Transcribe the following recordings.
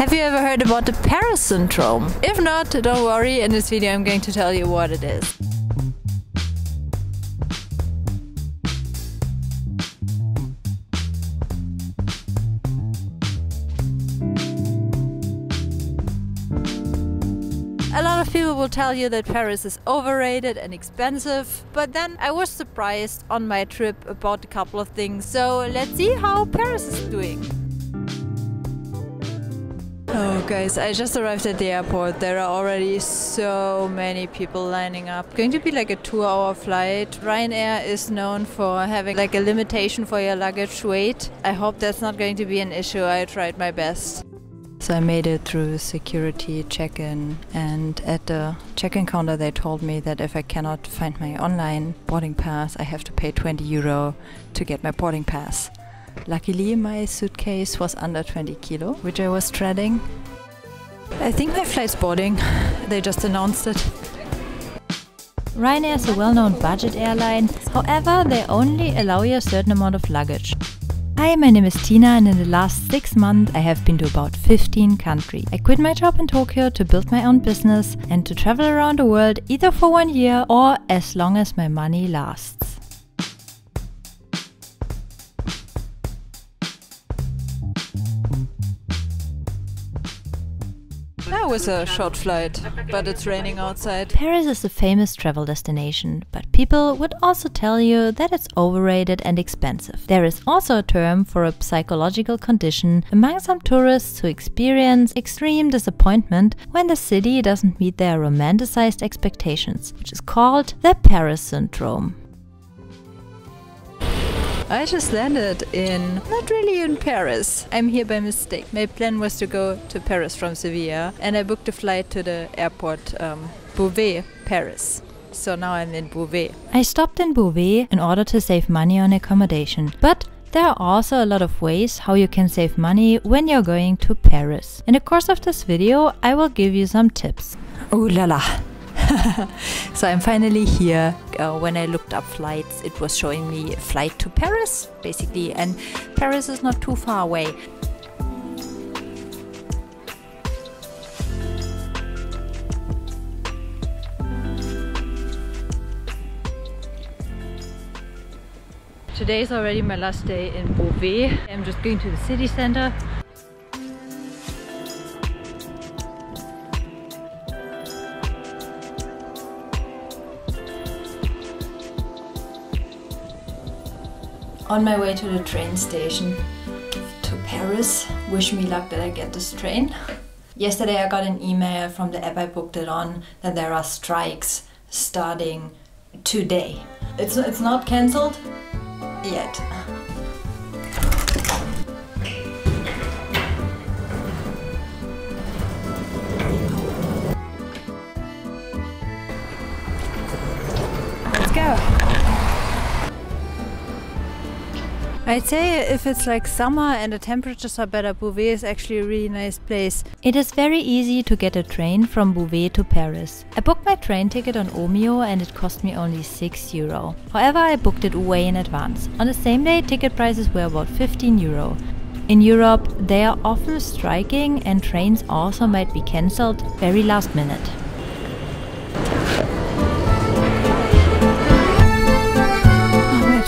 Have you ever heard about the Paris syndrome? If not, don't worry, in this video I'm going to tell you what it is. A lot of people will tell you that Paris is overrated and expensive, but then I was surprised on my trip about a couple of things, so let's see how Paris is doing. Oh guys, I just arrived at the airport. There are already so many people lining up. It's going to be like a 2-hour flight. Ryanair is known for having like a limitation for your luggage weight. I hope that's not going to be an issue. I tried my best. So I made it through security check-in, and at the check-in counter they told me that if I cannot find my online boarding pass, I have to pay 20 euro to get my boarding pass. Luckily my suitcase was under 20 kilo, which I was dreading. I think my flight's boarding. They just announced it. Ryanair is a well-known budget airline, however they only allow you a certain amount of luggage. Hi, my name is Tina, and in the last 6 months I have been to about 15 countries. I quit my job in Tokyo to build my own business and to travel around the world either for 1 year or as long as my money lasts. That was a short flight, but it's raining outside. Paris is a famous travel destination, but people would also tell you that it's overrated and expensive. There is also a term for a psychological condition among some tourists who experience extreme disappointment when the city doesn't meet their romanticized expectations, which is called the Paris syndrome. I just landed not really in Paris. I'm here by mistake. My plan was to go to Paris from Sevilla, and I booked a flight to the airport, Beauvais, Paris. So now I'm in Beauvais. I stopped in Beauvais in order to save money on accommodation, but there are also a lot of ways how you can save money when you're going to Paris. In the course of this video, I will give you some tips. Ooh la la! So I'm finally here. When I looked up flights, it was showing me a flight to Paris, basically, and Paris is not too far away. Today is already my last day in Beauvais. I'm just going to the city center. On my way to the train station to Paris. Wish me luck that I get this train. Yesterday I got an email from the app I booked it on that there are strikes starting today. It's not cancelled yet. Let's go. I'd say if it's like summer and the temperatures are better, Beauvais is actually a really nice place. It is very easy to get a train from Beauvais to Paris. I booked my train ticket on Omio and it cost me only 6 euro. However, I booked it way in advance. On the same day, ticket prices were about 15 euro. In Europe, they are often striking and trains also might be cancelled very last minute.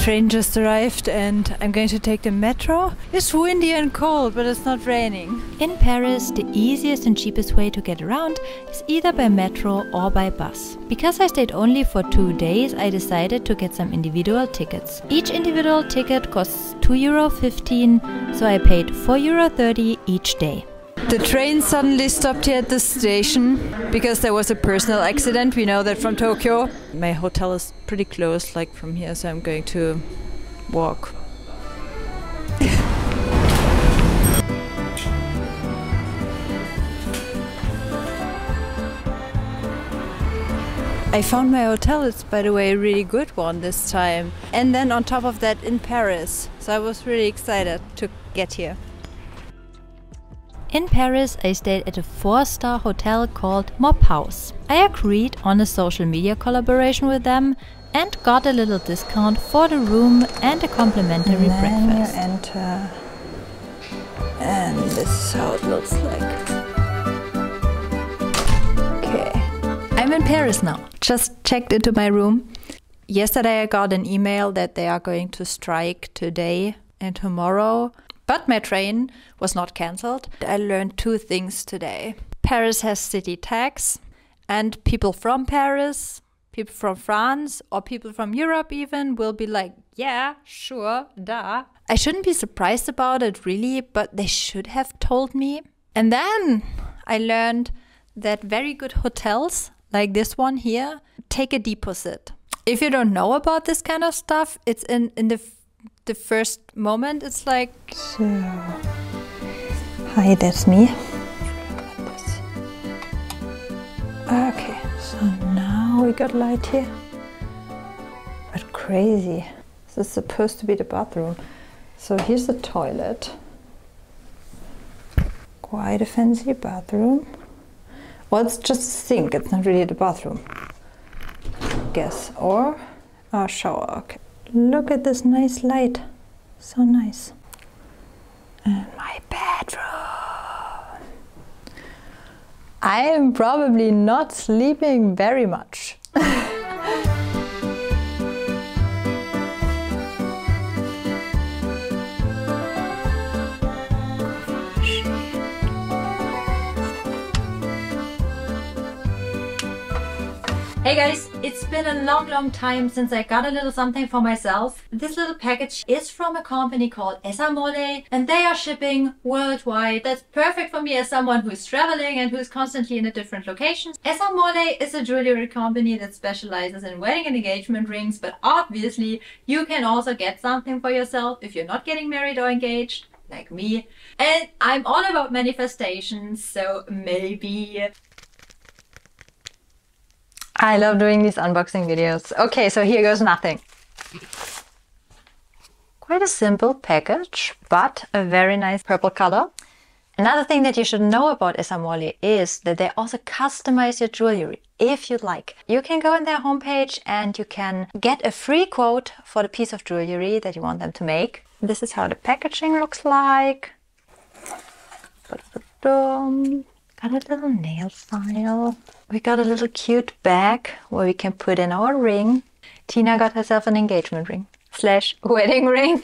Train just arrived and I'm going to take the metro. It's windy and cold, but it's not raining. In Paris, the easiest and cheapest way to get around is either by metro or by bus. Because I stayed only for 2 days, I decided to get some individual tickets. Each individual ticket costs €2.15, so I paid €4.30 each day. The train suddenly stopped here at the station because there was a personal accident. We know that from Tokyo. My hotel is pretty close, like from here, so I'm going to walk. I found my hotel. It's, by the way, a really good one this time. And then on top of that, in Paris. So I was really excited to get here. In Paris, I stayed at a 4-star hotel called Mop House. I agreed on a social media collaboration with them and got a little discount for the room and a complimentary breakfast. And this is how it looks like. I'm in Paris now. Just checked into my room. Yesterday I got an email that they are going to strike today and tomorrow. But my train was not cancelled. I learned two things today. Paris has city tax, and people from Paris, people from France, or people from Europe even will be like, yeah, sure, duh. I shouldn't be surprised about it really, but they should have told me. And then I learned that very good hotels, like this one here, take a deposit. If you don't know about this kind of stuff, it's in the first moment, it's like... So, hi, that's me. Okay, so now we got light here. But crazy. This is supposed to be the bathroom. So here's the toilet. Quite a fancy bathroom. Well, it's just a sink, it's not really the bathroom, I guess. Or a shower, okay. Look at this nice light. So nice. And my bedroom. I am probably not sleeping very much. Hey guys, it's been a long time since I got a little something for myself. This little package is from a company called Esamole, and they are shipping worldwide. That's perfect for me as someone who's traveling and who's constantly in a different location. Esamole is a jewelry company that specializes in wedding and engagement rings, but obviously you can also get something for yourself if you're not getting married or engaged, like me. And I'm all about manifestations, so maybe... I love doing these unboxing videos. Okay, so here goes nothing. Quite a simple package, but a very nice purple color. Another thing that you should know about Esamole is that they also customize your jewelry, if you'd like. You can go on their homepage and you can get a free quote for the piece of jewelry that you want them to make. This is how the packaging looks like. Got a little nail file. We got a little cute bag where we can put in our ring. Tina got herself an engagement ring / wedding ring.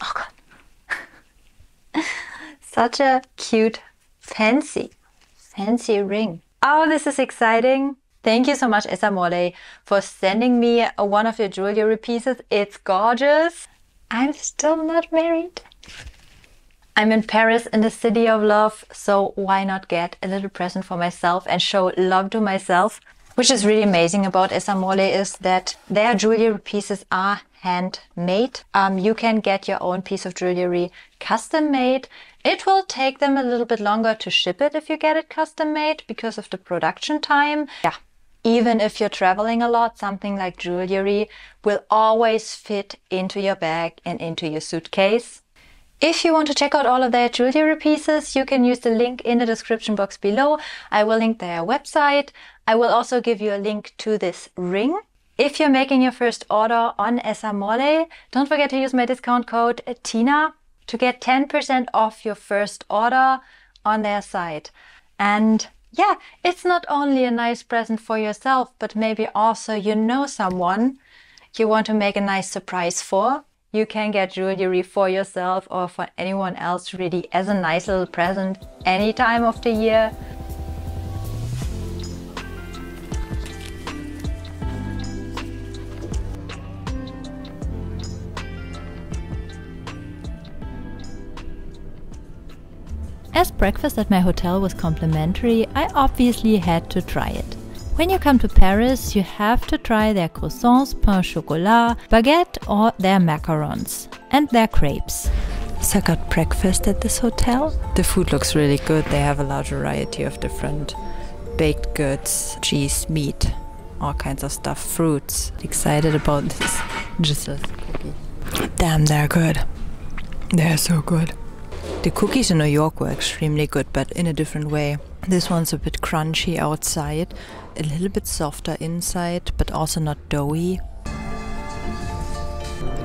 Oh God. Such a cute, fancy ring. Oh, this is exciting. Thank you so much, Esamole, for sending me one of your jewelry pieces. It's gorgeous. I'm still not married. I'm in Paris, in the city of love, so why not get a little present for myself and show love to myself? Which is really amazing about Esamole is that their jewelry pieces are handmade. You can get your own piece of jewelry custom made. It will take them a little bit longer to ship it if you get it custom made because of the production time. Yeah. Even if you're traveling a lot, something like jewelry will always fit into your bag and into your suitcase. If you want to check out all of their jewelry pieces, you can use the link in the description box below. I will link their website. I will also give you a link to this ring. If you're making your first order on Esamole, don't forget to use my discount code TINA to get 10% off your first order on their site. And yeah, it's not only a nice present for yourself, but maybe also you know someone you want to make a nice surprise for. You can get jewelry for yourself or for anyone else really as a nice little present any time of the year. As breakfast at my hotel was complimentary, I obviously had to try it. When you come to Paris, you have to try their croissants, pain chocolat, baguette, or their macarons and their crepes. So I got breakfast at this hotel. The food looks really good. They have a large variety of different baked goods, cheese, meat, all kinds of stuff, fruits. Excited about this Giselle's cookie. Damn, they're good. They're so good. The cookies in New York were extremely good, but in a different way. This one's a bit crunchy outside, a little bit softer inside, but also not doughy.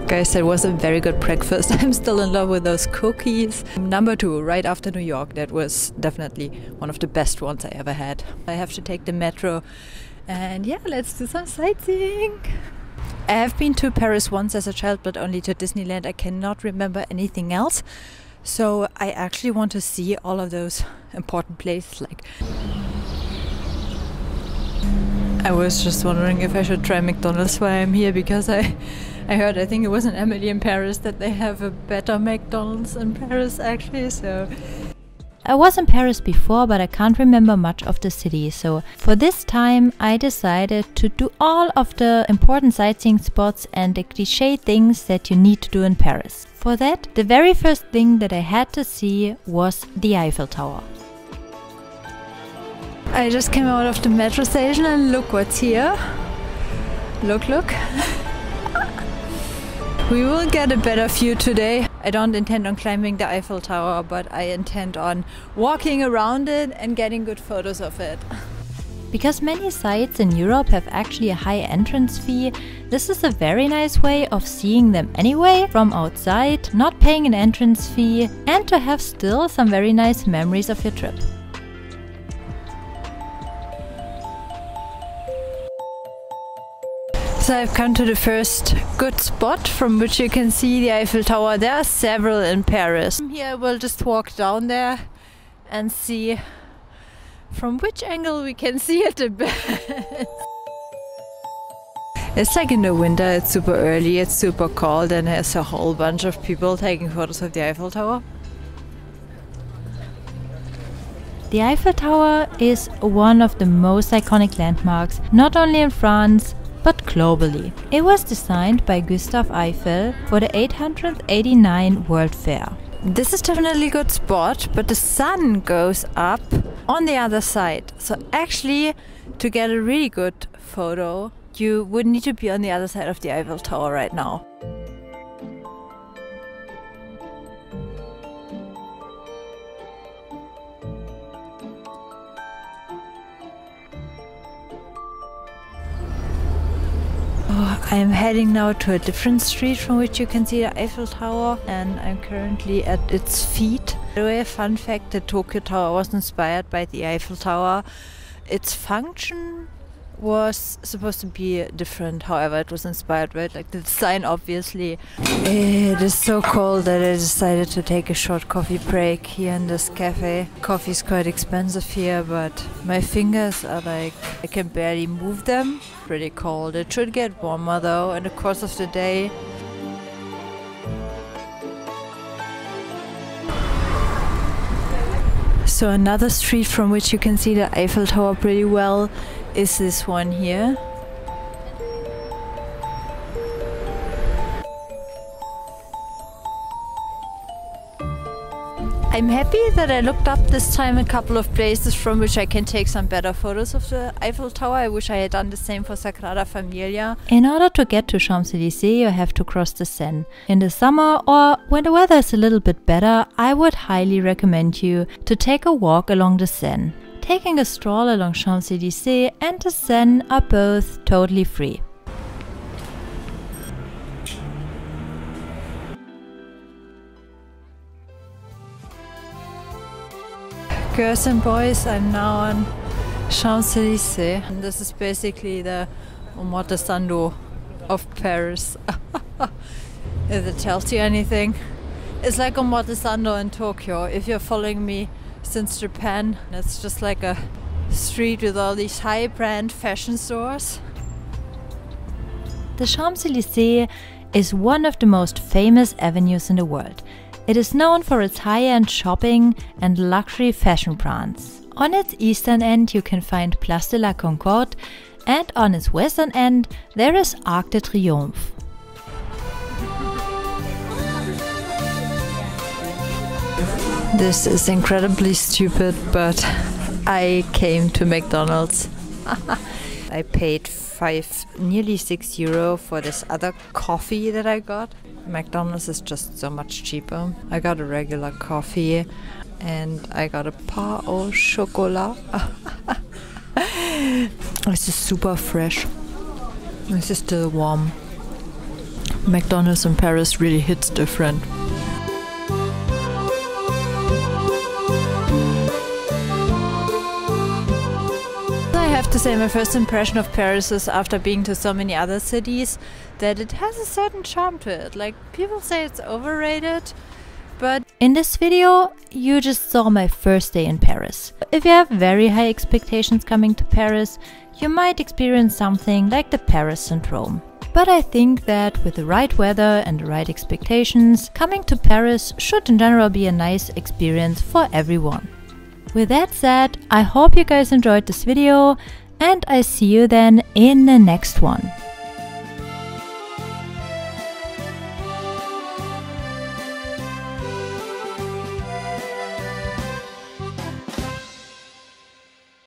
Guys, that was a very good breakfast. I'm still in love with those cookies. Number 2, right after New York, that was definitely one of the best ones I ever had. I have to take the metro and yeah, let's do some sightseeing. I have been to Paris once as a child, but only to Disneyland. I cannot remember anything else. So I actually want to see all of those important places. Like, I was just wondering if I should try McDonald's while I'm here, because I heard, I think it was in Emily in Paris, that they have a better McDonald's in Paris actually, so... I was in Paris before, but I can't remember much of the city, so for this time I decided to do all of the important sightseeing spots and the cliché things that you need to do in Paris. For that, the very first thing that I had to see was the Eiffel Tower. I just came out of the metro station and look what's here. Look, look. We will get a better view today. I don't intend on climbing the Eiffel Tower, but I intend on walking around it and getting good photos of it. Because many sites in Europe have actually a high entrance fee, this is a very nice way of seeing them anyway, from outside, not paying an entrance fee, and to have still some very nice memories of your trip. So I've come to the first good spot from which you can see the Eiffel Tower. There are several in Paris. From here I will just walk down there and see from which angle we can see it the best. It's like in the winter, it's super early, it's super cold, and there's a whole bunch of people taking photos of the Eiffel Tower. The Eiffel Tower is one of the most iconic landmarks, not only in France, but globally. It was designed by Gustave Eiffel for the 889 World Fair. This is definitely a good spot, but the sun goes up on the other side. So actually, to get a really good photo, you would need to be on the other side of the Eiffel Tower right now. I'm heading now to a different street from which you can see the Eiffel Tower, and I'm currently at its feet. By the way, fun fact, the Tokyo Tower was inspired by the Eiffel Tower. Its function was supposed to be different, however it was inspired by it, like the design obviously. It is so cold that I decided to take a short coffee break here in this cafe. Coffee is quite expensive here, but my fingers are like, I can barely move them. Pretty cold. It should get warmer though in the course of the day. So another street from which you can see the Eiffel Tower pretty well is this one here. I'm happy that I looked up this time a couple of places from which I can take some better photos of the Eiffel Tower. I wish I had done the same for Sagrada Familia. In order to get to Champs-Élysées, you have to cross the Seine. In the summer, or when the weather is a little bit better, I would highly recommend you to take a walk along the Seine. Taking a stroll along Champs-Élysées and the Seine are both totally free. Girls and boys, I'm now on Champs-Élysées, and this is basically the Omotesando of Paris, if it tells you anything. It's like Omotesando in Tokyo. If you're following me since Japan, it's just like a street with all these high brand fashion stores. The Champs-Élysées is one of the most famous avenues in the world. It is known for its high-end shopping and luxury fashion brands. On its eastern end you can find Place de la Concorde, and on its western end there is Arc de Triomphe. This is incredibly stupid, but I came to McDonald's. I paid nearly 6 euro for this other coffee that I got. McDonald's is just so much cheaper. I got a regular coffee and I got a pain au chocolat. This is super fresh. This is still warm. McDonald's in Paris really hits different. I have to say, my first impression of Paris is, after being to so many other cities, that it has a certain charm to it. Like, people say it's overrated, but in this video you just saw my first day in Paris. If you have very high expectations coming to Paris, you might experience something like the Paris syndrome. But I think that with the right weather and the right expectations, coming to Paris should in general be a nice experience for everyone. With that said, I hope you guys enjoyed this video, and I see you then in the next one.